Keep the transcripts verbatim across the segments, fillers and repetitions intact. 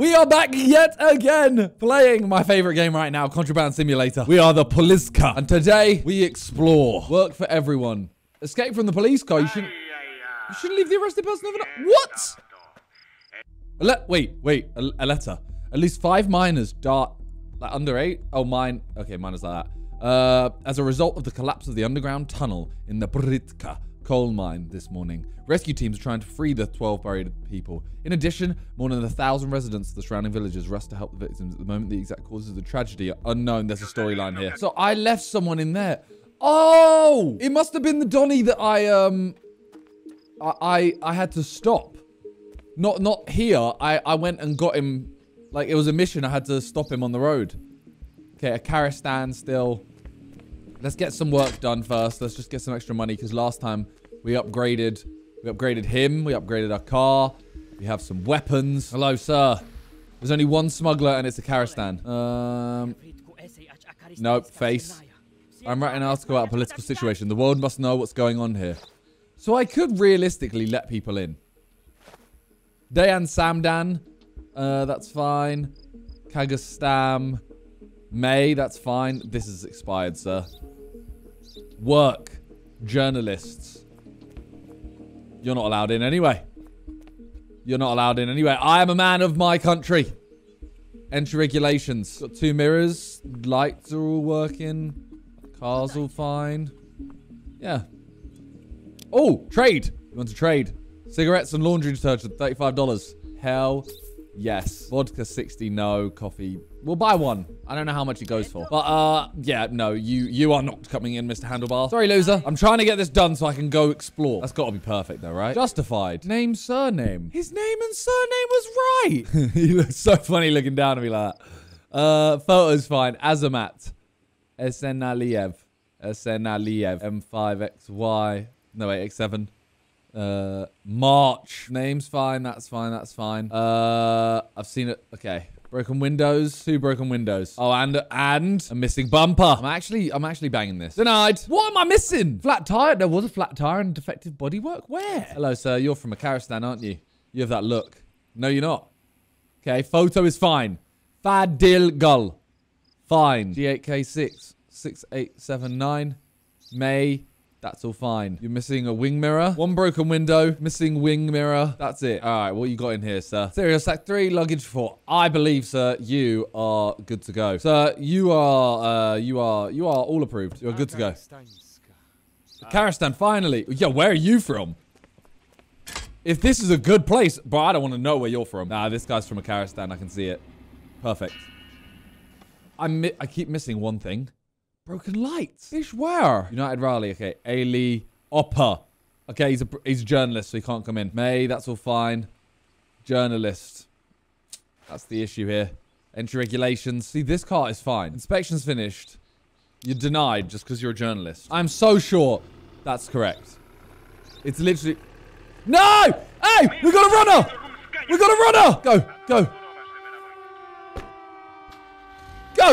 We are back yet again, playing my favorite game right now, Contraband Simulator. We are the Polizka, and today we explore. Work for everyone. Escape from the police car. You shouldn't. You shouldn't leave the arrested person overnight. What? A le wait, wait. A, a letter. At least five minors dart like under eight. Oh, mine. Okay, minors like that. Uh, as a result of the collapse of the underground tunnel in the Britka coal mine this morning. Rescue teams are trying to free the twelve buried people. In addition, more than a thousand residents of the surrounding villages rush to help the victims. At the moment, the exact causes of the tragedy are unknown. There's a storyline here. So I left someone in there. Oh! It must have been the Donnie that I, um... I I, I had to stop. Not not here. I, I went and got him. Like, it was a mission. I had to stop him on the road. Okay, a Karastan still. Let's get some work done first. Let's just get some extra money, because last time... We upgraded, we upgraded him, we upgraded our car, we have some weapons. Hello, sir. There's only one smuggler and it's a Karastan. Um, nope, face. I'm writing an article about a political situation. The world must know what's going on here. So I could realistically let people in. Dayan Samdan, uh, that's fine. Kagastam, May, that's fine. This is expired, sir. Work, journalists. You're not allowed in anyway. You're not allowed in anyway. I am a man of my country. Entry regulations. Got two mirrors. Lights are all working. Cars all fine. Yeah. Oh, trade. You want to trade? Cigarettes and laundry detergent, thirty-five dollars. Hell yes. Vodka, sixty. No. Coffee. We'll buy one. I don't know how much it goes for. But, uh, yeah, no, you you are not coming in, Mister Handlebar. Sorry, loser. I'm trying to get this done so I can go explore. That's got to be perfect, though, right? Justified. Name, surname. His name and surname was right. He looks so funny looking down at me like that. Uh, photo's fine. Azamat. Esenaliev. Esenaliev. M five X Y. No, wait, X seven. Uh, March. Name's fine. That's fine. That's fine. Uh, I've seen it. Okay. Broken windows. Two broken windows. Oh, and and a missing bumper. I'm actually I'm actually banging this. Denied. What am I missing? Flat tire. There was a flat tire and defective bodywork. Where? Hello, sir. You're from a Karastan, aren't you? You have that look. No, you're not. Okay. Photo is fine. Fadilgal. Fine. G eight K six. six eight seven nine. May. That's all fine. You're missing a wing mirror. One broken window. Missing wing mirror. That's it. All right, what you got in here, sir? Serial sack three, luggage four. I believe, sir, you are good to go. Sir, you are, uh, you are, you are all approved. You're good to go. Karastan, finally. Yeah, where are you from? If this is a good place, bro, I don't want to know where you're from. Nah, this guy's from a Karastan. I can see it. Perfect. I mi I keep missing one thing. Broken lights. Fish where? United Raleigh. Okay. Ali Oppa. Okay, he's a, he's a journalist, so he can't come in. May, that's all fine. Journalist. That's the issue here. Entry regulations. See, this car is fine. Inspection's finished. You're denied just because you're a journalist. I'm so sure that's correct. It's literally... No! Hey! We got a runner! We got a runner! Go, go.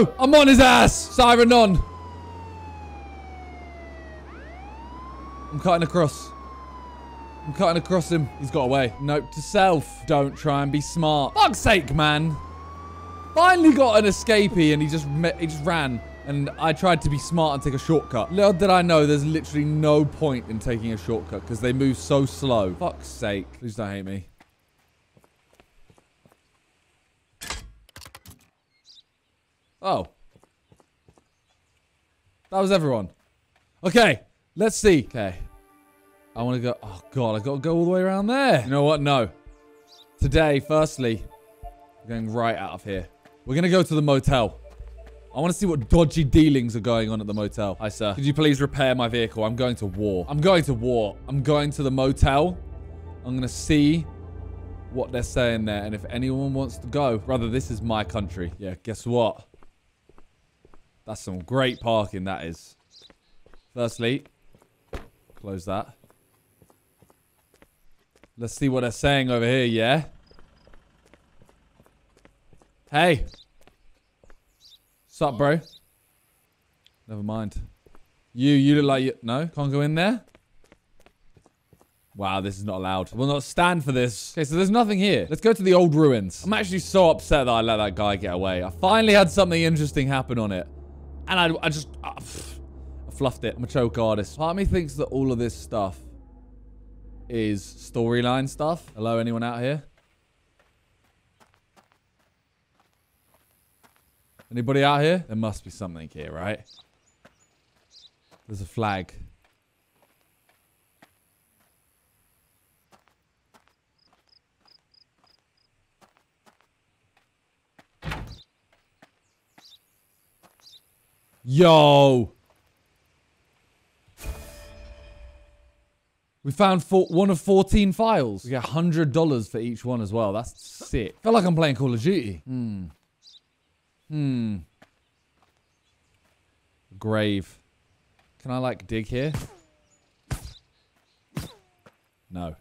Go! I'm on his ass! Siren on. I'm cutting across. I'm cutting across him. He's got away. Nope to self. Don't try and be smart. Fuck's sake, man. Finally got an escapee and he just met, he just ran. And I tried to be smart and take a shortcut. Little did I know there's literally no point in taking a shortcut because they move so slow. Fuck's sake. Please don't hate me. Oh. That was everyone. Okay. Let's see. Okay. I want to go... Oh, God. I got to go all the way around there. You know what? No. Today, firstly, we're going right out of here. We're going to go to the motel. I want to see what dodgy dealings are going on at the motel. Hi, sir. Could you please repair my vehicle? I'm going to war. I'm going to war. I'm going to the motel. I'm going to see what they're saying there. And if anyone wants to go... Brother, this is my country. Yeah, guess what? That's some great parking, that is. Firstly... Close that. Let's see what they're saying over here, yeah? Hey. What's up, bro? Never mind. You, you look like you... No? Can't go in there? Wow, this is not allowed. I will not stand for this. Okay, so there's nothing here. Let's go to the old ruins. I'm actually so upset that I let that guy get away. I finally had something interesting happen on it. And I, I just... I, I fluffed it. I'm a choke artist. Part of me thinks that all of this stuff is storyline stuff. Hello, anyone out here? Anybody out here? There must be something here, right? There's a flag. Yo! We found four, one of fourteen files. We get one hundred dollars for each one as well. That's sick. I feel like I'm playing Call of Duty. Hmm. Hmm. Grave. Can I, like, dig here? No.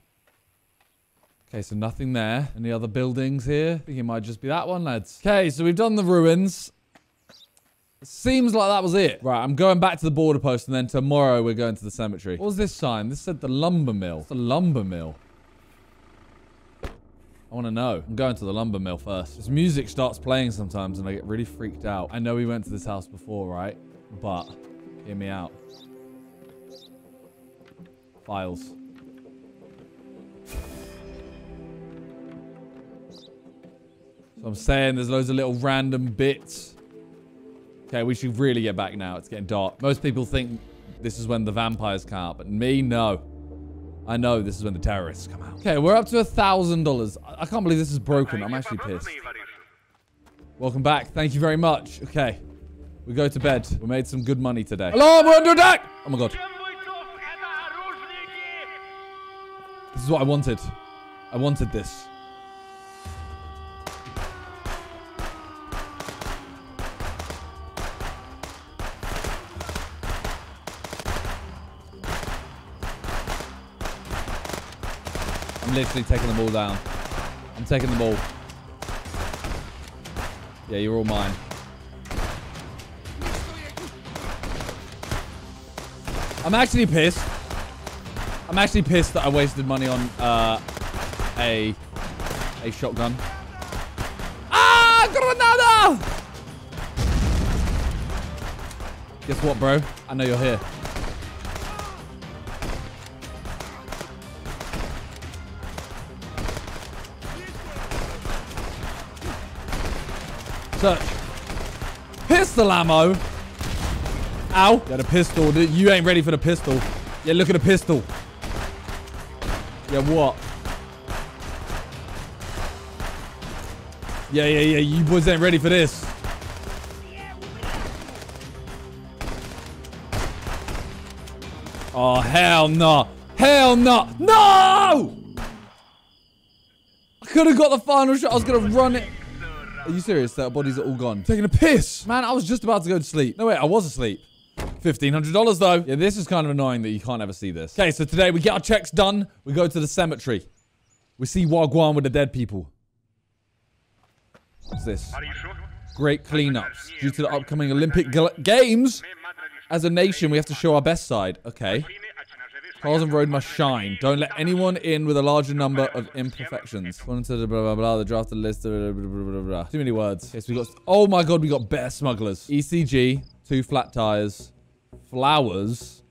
Okay, so nothing there. Any other buildings here? I think it might just be that one, lads. Okay, so we've done the ruins. It seems like that was it. Right, I'm going back to the border post, and then tomorrow we're going to the cemetery. What was this sign? This said the lumber mill. What's the lumber mill? I want to know. I'm going to the lumber mill first. This music starts playing sometimes, and I get really freaked out. I know we went to this house before, right? But... hear me out. Files. So I'm saying there's loads of little random bits. Okay, we should really get back now. It's getting dark. Most people think this is when the vampires come out, but me, no. I know this is when the terrorists come out. Okay, we're up to a thousand dollars. I can't believe this is broken. I'm actually pissed. Welcome back. Thank you very much. Okay. We go to bed. We made some good money today. Hello, we're under attack! Oh my god. This is what I wanted. I wanted this. I'm literally taking them all down. I'm taking them all. Yeah, you're all mine. I'm actually pissed. I'm actually pissed that I wasted money on uh, a a shotgun. Ah, granada! Guess what, bro? I know you're here. Search. Pistol ammo. Ow. Got a pistol. You ain't ready for the pistol. Yeah, look at the pistol. Yeah, what? Yeah, yeah, yeah. You boys ain't ready for this. Oh, hell no. Hell no. No! I could have got the final shot. I was going to run it. Are you serious? That bodies are all gone. Taking a piss. Man, I was just about to go to sleep. No, wait. I was asleep. fifteen hundred dollars though. Yeah, this is kind of annoying that you can't ever see this. Okay, so today we get our checks done. We go to the cemetery. We see Wagwan with the dead people. What's this? Great cleanups. Due to the upcoming Olympic Games, as a nation, we have to show our best side. Okay. Cars and road must shine. Don't let anyone in with a larger number of imperfections. Blah, blah, blah, blah. The draft, the list, blah, blah, blah, blah, blah. Too many words. Okay, so we got... oh my god, we got better smugglers. E C G, two flat tires... flowers,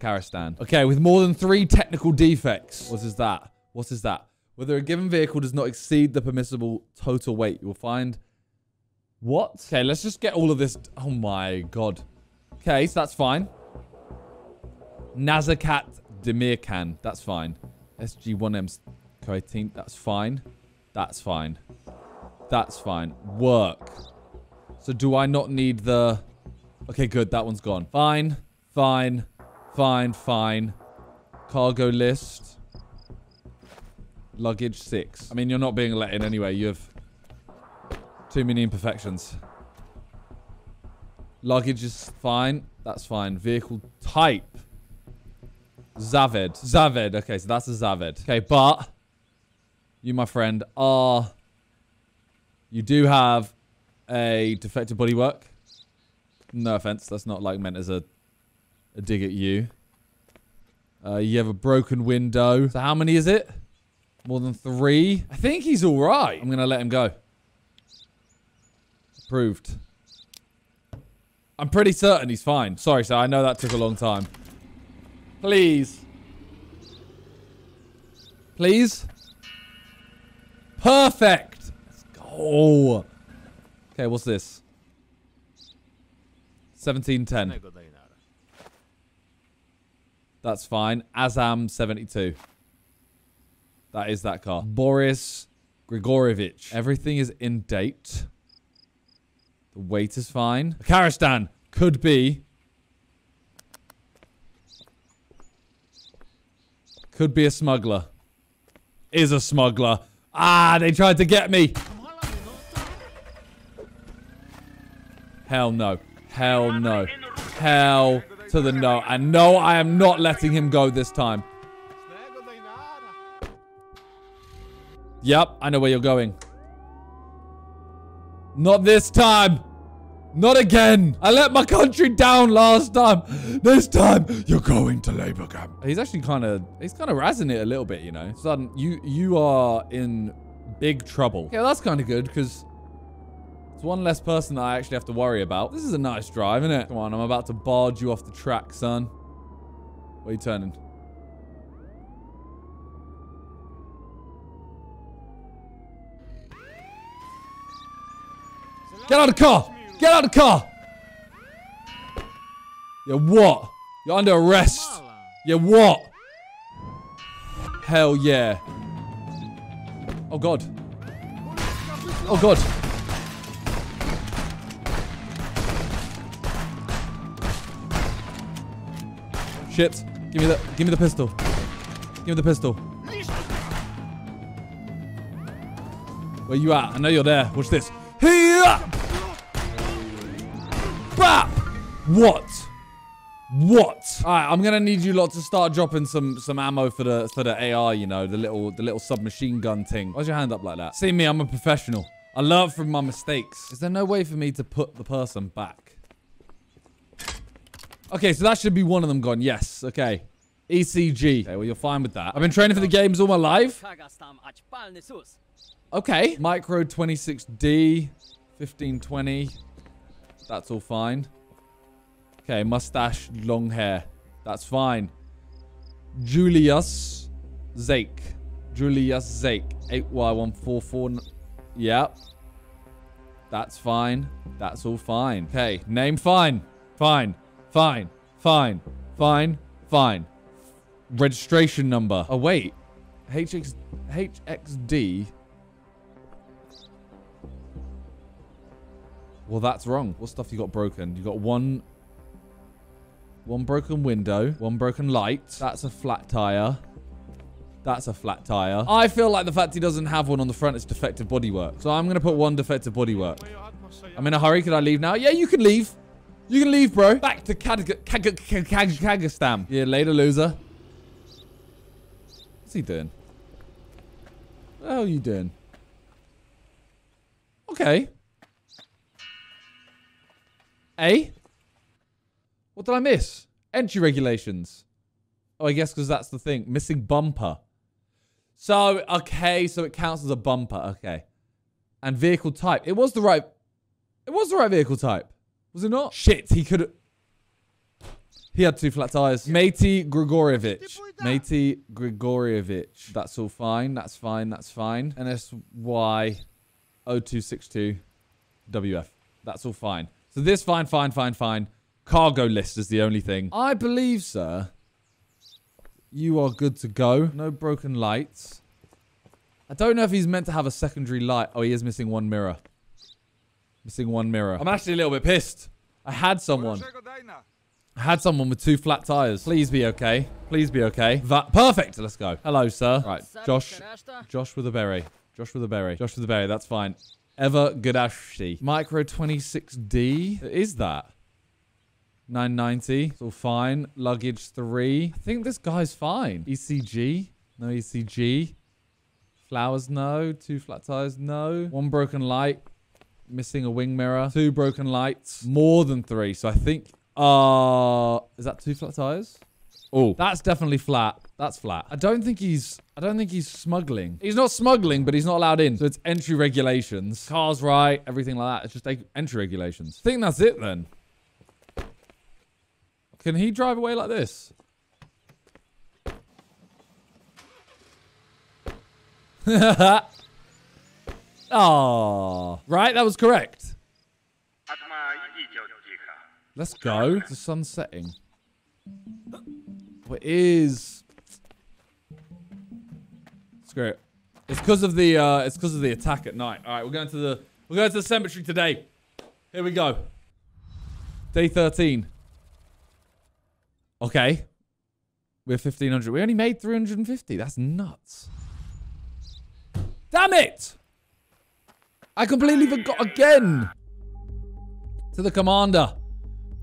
Karastan. Okay, with more than three technical defects. What is that? What is that? Whether a given vehicle does not exceed the permissible total weight, you'll find... what? Okay, let's just get all of this... oh my god. Okay, so that's fine. Nazakat Demirkan, that's fine. S G one M's eighteen, that's fine. That's fine. That's fine. Work. So do I not need the... okay, good. That one's gone. Fine. Fine. Fine. Fine. Cargo list. Luggage six. I mean, you're not being let in anyway. You have too many imperfections. Luggage is fine. That's fine. Vehicle type. Zavid. Zavid. Okay, so that's a Zavid. Okay, but you, my friend, are... you do have a defective bodywork. No offense, that's not like meant as a, a dig at you. Uh, you have a broken window. So how many is it? More than three? I think he's all right. I'm going to let him go. Approved. I'm pretty certain he's fine. Sorry, sir. I know that took a long time. Please. Please. Perfect. Let's go. Okay, what's this? seventeen ten. That's fine. Azam seventy-two. That is that car. Boris Grigorievich. Everything is in date. The weight is fine. Karastan could be. Could be a smuggler. Is a smuggler. Ah, they tried to get me. Hell no. Hell no. Hell to the no. And no, I am not letting him go this time. Yep, I know where you're going. Not this time. Not again. I let my country down last time. This time, you're going to labor camp. He's actually kind of, he's kind of razzing it a little bit, you know. Sudden, you, you are in big trouble. Yeah, that's kind of good because it's one less person that I actually have to worry about. This is a nice drive, isn't it? Come on, I'm about to barge you off the track, son. Where are you turning? Get out of the car! Get out of the car! You're what? You're under arrest. You're what? Hell yeah. Oh god. Oh god. Shit. Give me the give me the pistol. Give me the pistol. Where you at? I know you're there. Watch this. Here! Bap! What? What? All right, I'm gonna need you lot to start dropping some some ammo for the for the A R. You know, the little the little submachine gun thing. Why's your hand up like that? See me, I'm a professional. I learn from my mistakes. Is there no way for me to put the person back? Okay, so that should be one of them gone. Yes. Okay. E C G. Okay, well you're fine with that. I've been training for the games all my life. Okay. Micro twenty-six D, fifteen twenty. That's all fine. Okay, mustache, long hair. That's fine. Julius Zake. Julius Zake. eight Y one four four. Yep. That's fine. That's all fine. Okay, name fine. Fine. Fine. Fine. Fine. Fine. Registration number. Oh, wait. H X, H X D. Well, that's wrong. What stuff you got broken? You got one... One broken window. One broken light. That's a flat tire. That's a flat tire. I feel like the fact he doesn't have one on the front is defective bodywork. So I'm going to put one defective bodywork. I'm in a hurry. Can I leave now? Yeah, you can leave. You can leave, bro. Back to Kazakhstan. Yeah, later, loser. What's he doing? What the hell are you doing? Okay. Eh? What did I miss? Entry regulations. Oh, I guess because that's the thing. Missing bumper. So, okay. So it counts as a bumper. Okay. And vehicle type. It was the right... It was the right vehicle type. Was it not? Shit, he could have... He had two flat tires. Matey Grigorievich. Matey Grigorievich. That's all fine. That's fine. That's fine. N S Y zero two six two W F. That's all fine. So this, fine, fine, fine, fine. Cargo list is the only thing. I believe, sir, you are good to go. No broken lights. I don't know if he's meant to have a secondary light. Oh, he is missing one mirror. Missing one mirror. I'm actually a little bit pissed. I had someone. I had someone with two flat tires. Please be okay. Please be okay. That perfect. Let's go. Hello, sir. Right, Josh. Josh with a berry. Josh with a berry. Josh with a berry. That's fine. Ever good ashty. Micro twenty-six D. Is that? nine ninety. It's all fine. Luggage three. I think this guy's fine. E C G. No E C G. Flowers, no. Two flat tires, no. One broken light. Missing a wing mirror. Two broken lights. More than three. So I think... Uh, is that two flat tires? Oh, that's definitely flat. That's flat. I don't think he's. I don't think he's smuggling. He's not smuggling, but he's not allowed in. So it's entry regulations. Cars right, everything like that. It's just entry regulations. I think that's it then. Can he drive away like this? Oh, right. That was correct. Let's go. The sun's setting. It is. Screw it. It's because of the. Uh, it's because of the attack at night. All right, we're going to the. We're going to the cemetery today. Here we go. Day thirteen. Okay. We're fifteen hundred. We only made three hundred and fifty. That's nuts. Damn it! I completely forgot again. To the commander.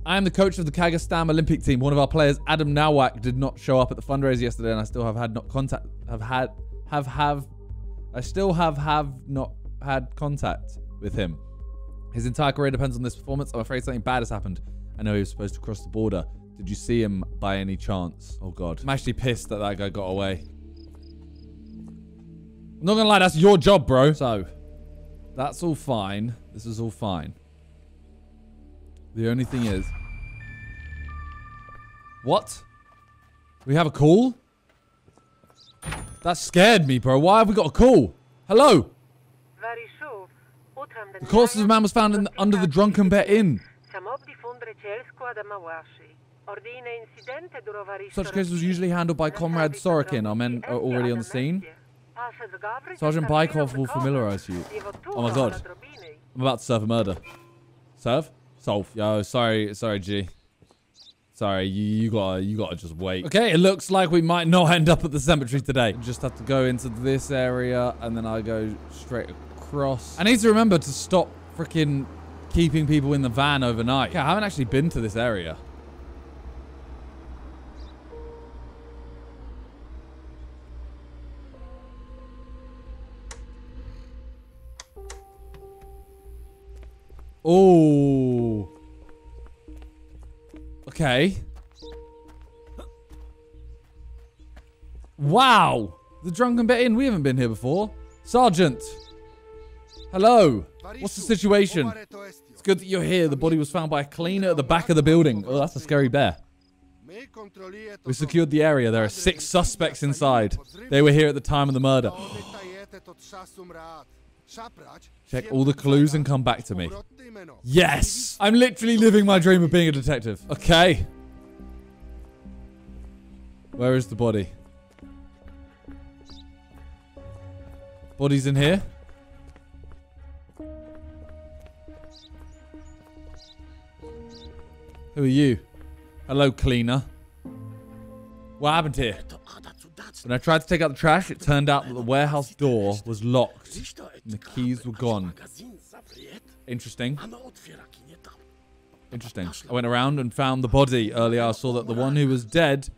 I am the coach of the Karastan Olympic team. One of our players, Adam Nowak, did not show up at the fundraiser yesterday, and I still have had not contact. Have had have have. I still have have not had contact with him. His entire career depends on this performance. I'm afraid something bad has happened. I know he was supposed to cross the border. Did you see him by any chance? Oh God, I'm actually pissed that that guy got away. I'm not gonna lie, that's your job, bro. So, that's all fine. This is all fine. The only thing is... What? We have a call? That scared me, bro. Why have we got a call? Hello? The corpse of a man was found in the, under the Drunken Bear Inn. Such cases usually handled by Comrade Sorokin. Our men are already on the scene. Sergeant Bykov will familiarize you. Oh my God. I'm about to serve a murder. Serve? Solve. Yo, sorry, sorry, G. Sorry, you, you gotta, you gotta just wait. Okay, it looks like we might not end up at the cemetery today. We just have to go into this area, and then I go straight across. I need to remember to stop freaking keeping people in the van overnight. Okay, I haven't actually been to this area. Oh. Okay. Wow. The Drunken Bear Inn. We haven't been here before. Sergeant. Hello. What's the situation? It's good that you're here. The body was found by a cleaner at the back of the building. Oh, that's a scary bear. We secured the area. There are six suspects inside. They were here at the time of the murder. Check all the clues and come back to me. Yes! I'm literally living my dream of being a detective. Okay. Where is the body? Body's in here. Who are you? Hello, cleaner. What happened here? When I tried to take out the trash, it turned out that the warehouse door was locked and the keys were gone. Interesting. Interesting. I went around and found the body. Earlier, I saw that the one who was dead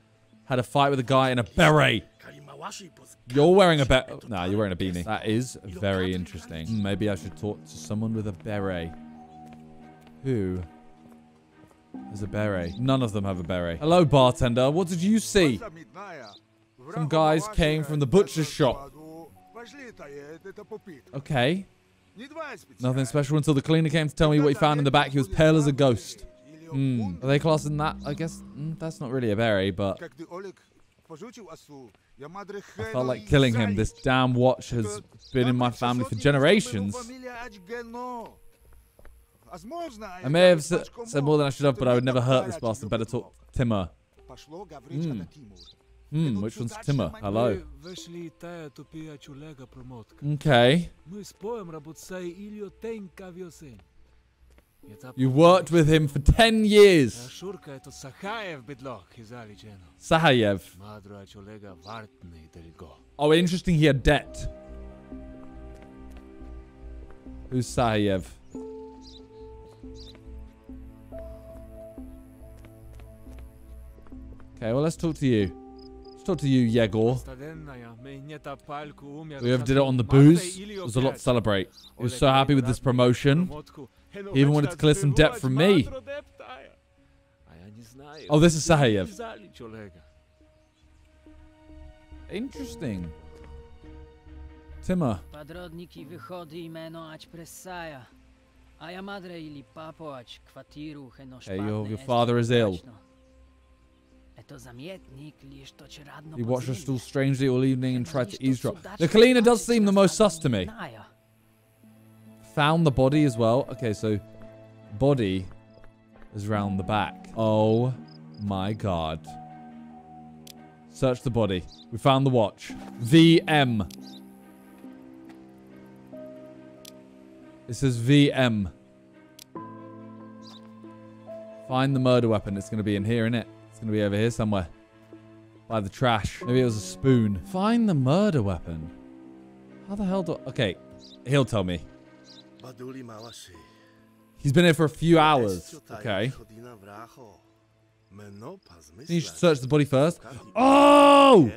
had a fight with a guy in a beret. You're wearing a beret. Nah, you're wearing a beanie. That is very interesting. Maybe I should talk to someone with a beret. Who? There's a beret. None of them have a beret. Hello, bartender. What did you see? Some guys came from the butcher's shop. Okay. Nothing special until the cleaner came to tell me what he found in the back. He was pale as a ghost. Mm. Are they classing that? I guess mm, that's not really a beret, but... I felt like killing him. This damn watch has been in my family for generations. I may have said more than I should have, but I would never hurt this bastard. Better talk to Timur. Mm. Hmm, which one's Timur? Hello. Okay. You worked with him for ten years. Sahayev. Oh, interesting, he had debt. Who's Sahayev? Okay, well, let's talk to you. Let's talk to you, Yegor. We overdid it on the booze. It was a lot to celebrate. He was so happy with this promotion. He even wanted to clear some debt from me. Oh, this is Sahayev. Interesting. Timur. Podrodniki wychody imeno ać pressaja. A ja madre ili papo ać kwatiru henoszpane. Your father is ill. He watched us all strangely all evening and tried to eavesdrop. The Kalina does seem the most sus to me. Found the body as well. Okay, so body is round the back. Oh my god. Search the body. We found the watch. V M. It says V M. Find the murder weapon. It's going to be in here, innit? It's going to be over here somewhere. By the trash. Maybe it was a spoon. Find the murder weapon. How the hell do... Okay. He'll tell me. He's been here for a few hours. Okay. You should search the body first. Oh!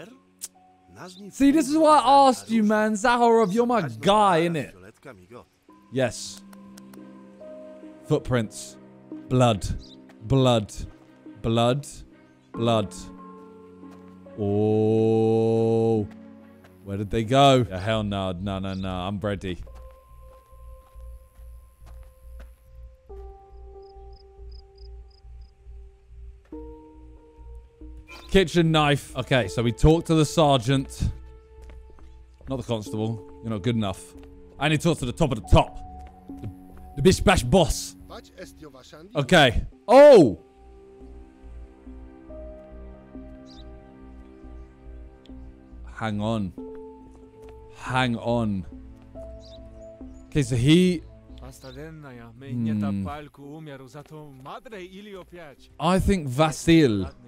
See, this is why I asked you, man. Zaharov, you're my guy, innit? Yes. Footprints. Blood. Blood. Blood. Blood. Oh. Where did they go? Yeah, hell no. No, no, no. I'm ready. Kitchen knife. Okay, so we talked to the sergeant. Not the constable. You're not good enough. I need to talk to the top of the top. The, the bish bash boss. Okay. Oh! Hang on. Hang on. Okay, so he... Mm. I think Vasil... Hmm.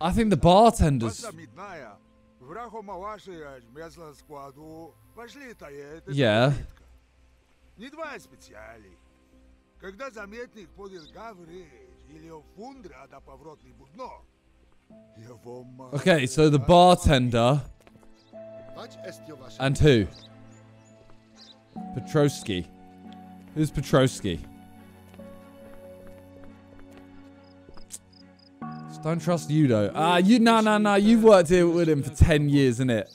I think the bartenders... Yeah. Okay, so the bartender and who? Petrovsky. Who's Petrovsky? Just don't trust you though. Ah, uh, you no no no. You've worked here with him for ten years, innit?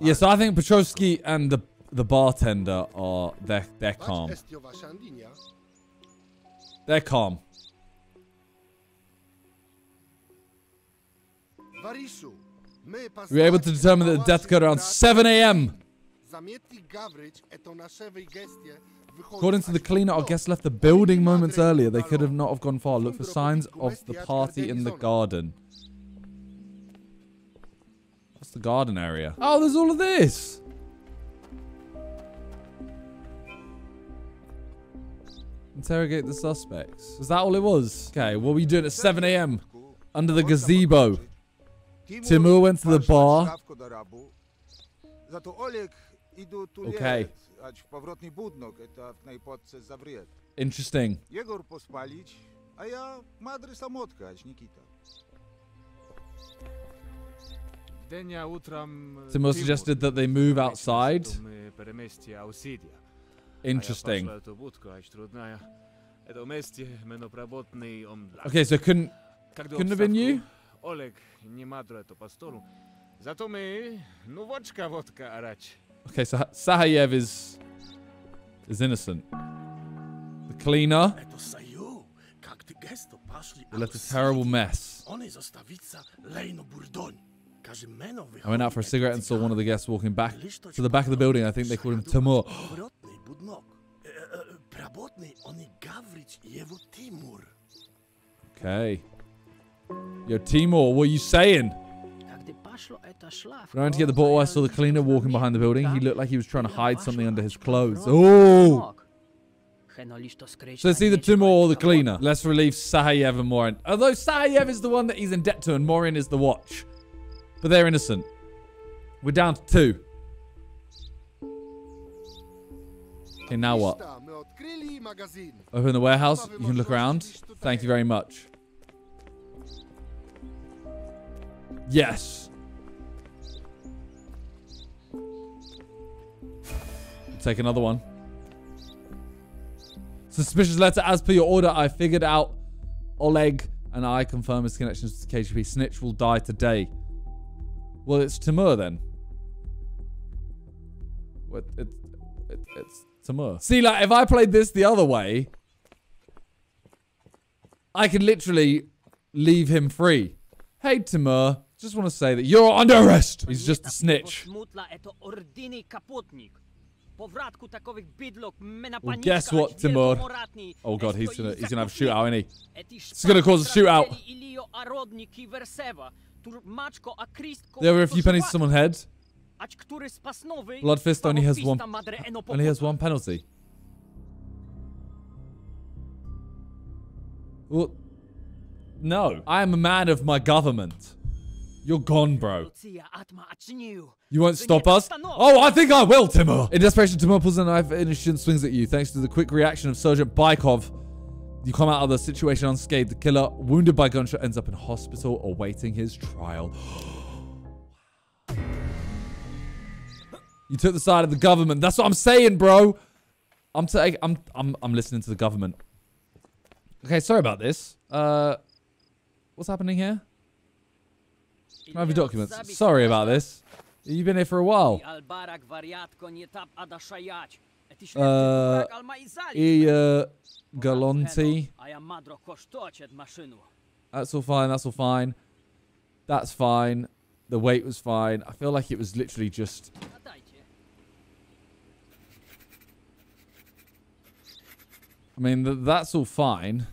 Yes, I think Petrovsky and the the bartender are they're they're calm. They're calm. We were able to determine that the death occurred around seven A M According to the cleaner, our guests left the building moments earlier. They could have not have gone far. Look for signs of the party in the garden. What's the garden area? Oh, there's all of this. Interrogate the suspects. Is that all it was? Okay, what were you doing at seven A M? Under the gazebo. Timur went to the bar. Okay. Interesting. Timur suggested that they move outside. Interesting. Okay, so couldn't couldn't have been you? Okay, so Sahayev is is innocent. The cleaner left a terrible mess. I went out for a cigarette and saw one of the guests walking back to the back of the building. I think they called him Timur. Okay. Yo, Timur, what are you saying? When I went to get the bottle, I saw the cleaner walking behind the building. He looked like he was trying to hide something under his clothes. Oh! So it's either Timur or the cleaner. Let's relieve Sahayev and Morin. Although Sahayev is the one that he's in debt to and Morin is the watch. But they're innocent. We're down to two. Okay, now what? Open the warehouse. You can look around. Thank you very much. Yes. Take another one. Suspicious letter. As per your order, I figured out Oleg and I confirm his connections to the K G B. Snitch will die today. Well, it's Timur then. What? It, it, it's Timur. See, like, if I played this the other way, I could literally leave him free. Hey, Timur. Just want to say that you're under arrest. He's just a snitch. Well, guess what, Timur? Oh god, he's gonna he's gonna have a shootout, isn't he? It's gonna cause a shootout. There were a few pennies to someone's head. Bloodfist only has one only has one penalty. Well, no. I am a man of my government. You're gone, bro. You won't stop us? Oh, I think I will, Timur. In desperation, Timur pulls a knife and swings at you. Thanks to the quick reaction of Sergeant Bykov, you come out of the situation unscathed. The killer, wounded by gunshot, ends up in hospital awaiting his trial. You took the side of the government. That's what I'm saying, bro. I'm taking. I'm. I'm. I'm listening to the government. Okay, sorry about this. Uh, what's happening here? Can I have your documents? Sorry about this. You've been here for a while. Uh, he, uh, Galanti. That's all fine, that's all fine. That's fine. The weight was fine. I feel like it was literally just... I mean, th that's all fine.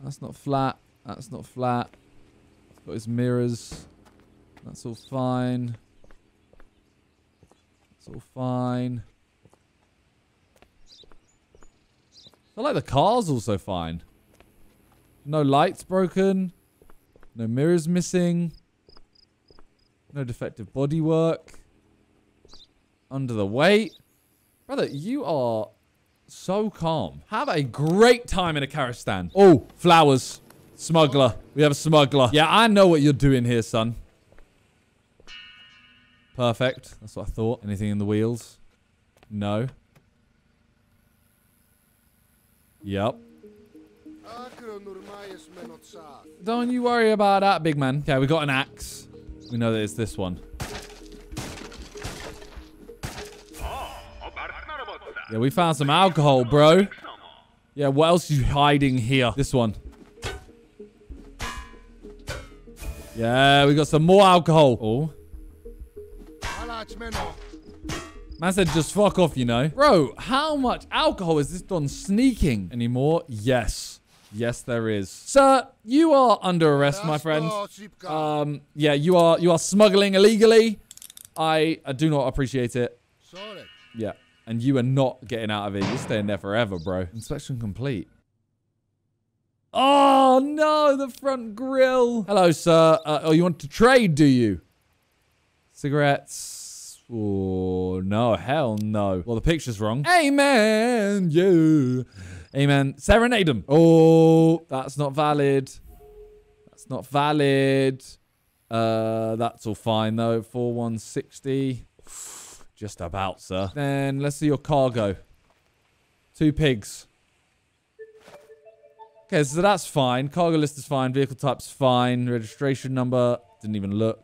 That's not flat. That's not flat. Got his mirrors. That's all fine. That's all fine. I like the car's also fine. No lights broken. No mirrors missing. No defective bodywork. Under the weight. Brother, you are so calm. Have a great time in a Karastan. Oh, flowers. Smuggler. We have a smuggler. Yeah, I know what you're doing here, son. Perfect. That's what I thought. Anything in the wheels? No. Yep. Don't you worry about that, big man. Okay, we got an axe. We know that it's this one. Yeah, we found some alcohol, bro. Yeah, what else are you hiding here? This one. Yeah, we got some more alcohol. Oh. Man said just fuck off, you know. Bro, how much alcohol is this done sneaking? Any more? Yes. Yes, there is. Sir, you are under arrest, my friend. Um, yeah, you are you are smuggling illegally. I, I do not appreciate it. Yeah, and you are not getting out of here. You're staying there forever, bro. Inspection complete. Oh, no, the front grille. Hello, sir. Uh, oh, you want to trade, do you? Cigarettes. Oh, no, hell no. Well, the picture's wrong. Amen, you. Yeah. Amen. Serenade him. Oh, that's not valid. That's not valid. Uh, that's all fine, though. forty-one sixty. Just about, sir. Then let's see your cargo. Two pigs. Okay, so that's fine. Cargo list is fine. Vehicle type's fine. Registration number. Didn't even look.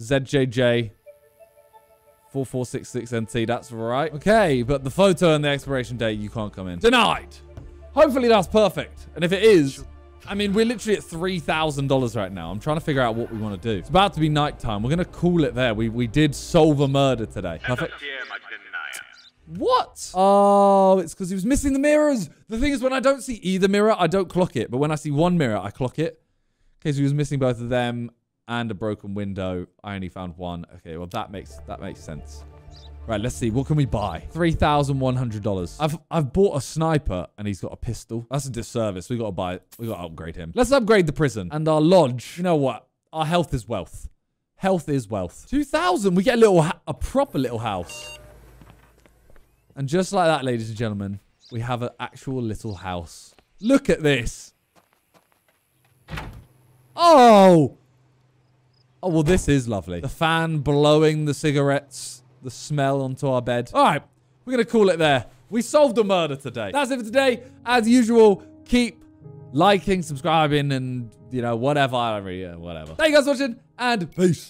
Z J J. four four six six N T. That's right. Okay, but the photo and the expiration date, you can't come in. Denied. Hopefully that's perfect. And if it is, I mean, we're literally at three thousand dollars right now. I'm trying to figure out what we want to do. It's about to be nighttime. We're going to call it there. We, we did solve a murder today. Perfect. What? Oh, it's because he was missing the mirrors. The thing is, when I don't see either mirror, I don't clock it. But when I see one mirror, I clock it. Okay, so he was missing both of them and a broken window. I only found one. Okay, well, that makes that makes sense. Right, let's see. What can we buy? three thousand one hundred dollars. I've I've bought a sniper and he's got a pistol. That's a disservice. We got to buy it. We got to upgrade him. Let's upgrade the prison and our lodge. You know what? Our health is wealth. Health is wealth. two thousand. We get a little, a proper little house. And just like that, ladies and gentlemen, we have an actual little house. Look at this. Oh! Oh, well, this is lovely. The fan blowing the cigarettes, the smell onto our bed. All right, we're going to call it there. We solved the murder today. That's it for today. As usual, keep liking, subscribing, and, you know, whatever. Whatever. Thank you guys for watching, and peace.